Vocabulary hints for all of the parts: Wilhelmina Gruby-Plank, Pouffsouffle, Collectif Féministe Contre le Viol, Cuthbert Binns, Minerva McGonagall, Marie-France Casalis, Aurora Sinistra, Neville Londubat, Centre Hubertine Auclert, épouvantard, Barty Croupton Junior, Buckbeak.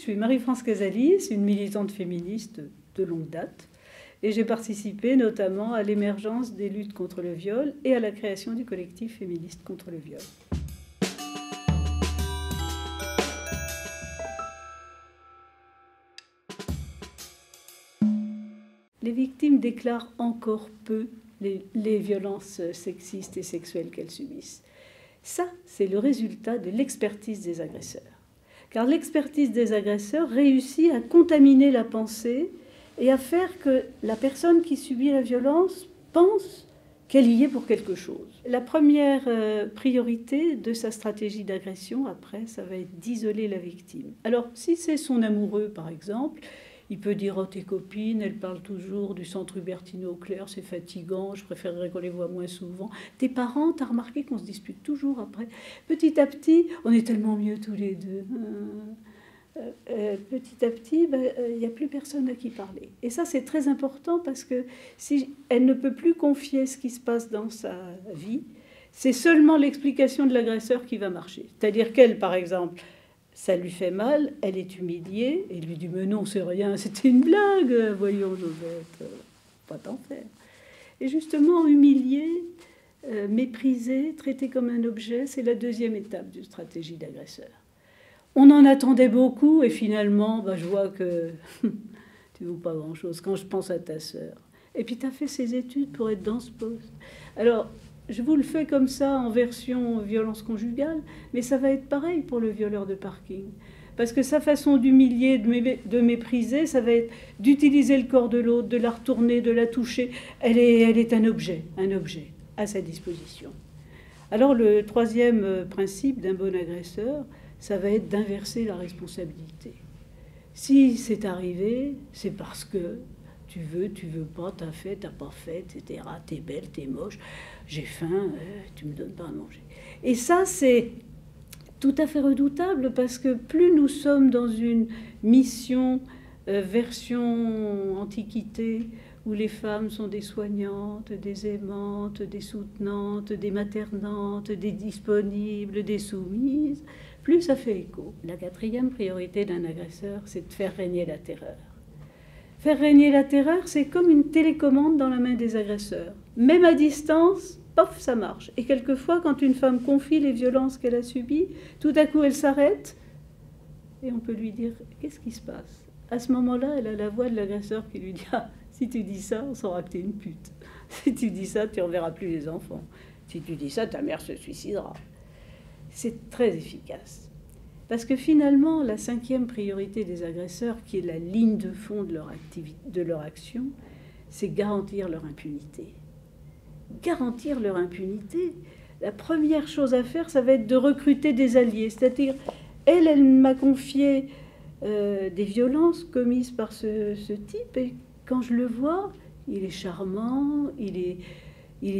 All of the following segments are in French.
Je suis Marie-France Casalis, une militante féministe de longue date, et j'ai participé notamment à l'émergence des luttes contre le viol et à la création du collectif féministe contre le viol. Les victimes déclarent encore peu les violences sexistes et sexuelles qu'elles subissent. Ça, c'est le résultat de l'expertise des agresseurs. Car l'expertise des agresseurs réussit à contaminer la pensée et à faire que la personne qui subit la violence pense qu'elle y est pour quelque chose. La première priorité de sa stratégie d'agression, après, ça va être d'isoler la victime. Alors, si c'est son amoureux, par exemple, il peut dire « Oh, tes copines, elles parlent toujours du Centre Hubertine Auclert, c'est fatigant, je préférerais qu'on les voit moins souvent. Tes parents, t'as remarqué qu'on se dispute toujours après. Petit à petit, on est tellement mieux tous les deux. Petit à petit, il n'y a plus personne à qui parler. » Et ça, c'est très important parce que si elle ne peut plus confier ce qui se passe dans sa vie, c'est seulement l'explication de l'agresseur qui va marcher. C'est-à-dire qu'elle, par exemple, ça lui fait mal, elle est humiliée, et lui dit « Mais non, c'est rien, c'était une blague, voyons, Josette, pas t'en faire. » Et justement, humilier, mépriser, traiter comme un objet, c'est la deuxième étape d'une stratégie d'agresseur. On en attendait beaucoup, et finalement, je vois que tu ne vaux pas grand-chose quand je pense à ta sœur. Et puis, tu as fait ces études pour être dans ce poste. Alors, je vous le fais comme ça en version violence conjugale, mais ça va être pareil pour le violeur de parking. Parce que sa façon d'humilier, de mépriser, ça va être d'utiliser le corps de l'autre, de la retourner, de la toucher. Elle est un objet à sa disposition. Alors le troisième principe d'un bon agresseur, ça va être d'inverser la responsabilité. Si c'est arrivé, c'est parce que tu veux pas, t'as fait, t'as pas fait, etc. T'es belle, t'es moche, j'ai faim, tu me donnes pas à manger. Et ça, c'est tout à fait redoutable parce que plus nous sommes dans une mission, version antiquité, où les femmes sont des soignantes, des aimantes, des soutenantes, des maternantes, des disponibles, des soumises, plus ça fait écho. La quatrième priorité d'un agresseur, c'est de faire régner la terreur. Faire régner la terreur, c'est comme une télécommande dans la main des agresseurs. Même à distance, pof, ça marche. Et quelquefois, quand une femme confie les violences qu'elle a subies, tout à coup, elle s'arrête et on peut lui dire « Qu'est-ce qui se passe ?» À ce moment-là, elle a la voix de l'agresseur qui lui dit « Ah, si tu dis ça, on saura que t'es une pute. Si tu dis ça, tu ne reverras plus les enfants. Si tu dis ça, ta mère se suicidera. » C'est très efficace. Parce que finalement, la cinquième priorité des agresseurs, qui est la ligne de fond de leur action, c'est garantir leur impunité. Garantir leur impunité, la première chose à faire, ça va être de recruter des alliés. C'est-à-dire, elle m'a confié des violences commises par ce type, et quand je le vois, il est charmant, il est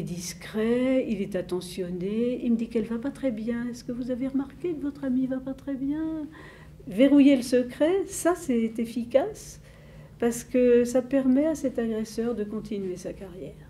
discret, il est attentionné, il me dit qu'elle va pas très bien. Est-ce que vous avez remarqué que votre amie va pas très bien? Verrouiller le secret, ça c'est efficace parce que ça permet à cet agresseur de continuer sa carrière.